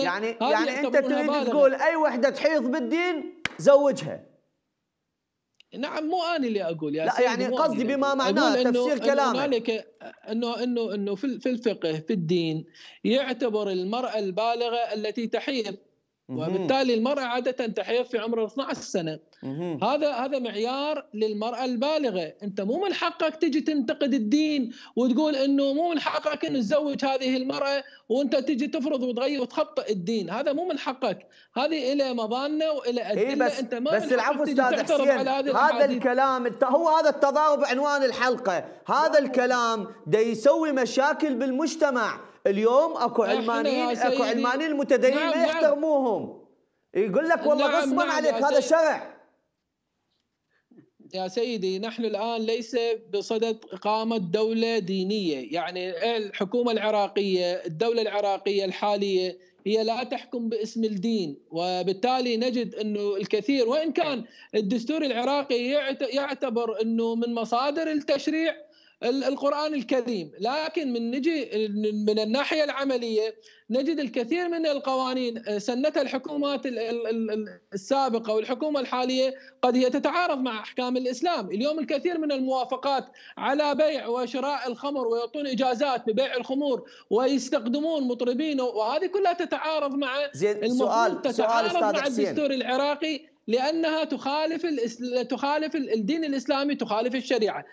سنه. يعني انت تريد تقول اي وحده تحيض بالدين زوجها؟ نعم، مو انا اللي اقول يا سيدي، لا يعني قصدي بما معناه تفسير كلامك انه في الفقه في الدين يعتبر المراه البالغه التي تحيض، وبالتالي المراه عاده تحيض في عمر 12 سنه. هذا معيار للمراه البالغه. انت مو من حقك تجي تنتقد الدين وتقول انه مو من حقك انه تزوج هذه المراه، وانت تجي تفرض وتغير وتخطئ الدين. هذا مو من حقك، هذه الى مباننا والى ادله. إيه انت ما بس العفو استاذ حسين، هذا الكلام هو هذا التضارب عنوان الحلقه. هذا الكلام دا يسوي مشاكل بالمجتمع. اليوم اكو علمانيين متدينين ما يحترموهم، يقول لك والله غصبا عليك هذا شرع. يا سيدي نحن الآن ليس بصدد إقامة دولة دينية، يعني الحكومة العراقية الدولة العراقية الحالية هي لا تحكم باسم الدين، وبالتالي نجد أنه الكثير وإن كان الدستور العراقي يعتبر أنه من مصادر التشريع القرآن الكريم، لكن من الناحية العملية نجد الكثير من القوانين سنتها الحكومات السابقة والحكومة الحالية قد هي تتعارض مع أحكام الإسلام. اليوم الكثير من الموافقات على بيع وشراء الخمر ويعطون إجازات ببيع الخمور ويستخدمون مطربين، وهذه كلها تتعارض مع تتعارض مع الدستور العراقي لأنها تخالف الدين الإسلامي، تخالف الشريعة.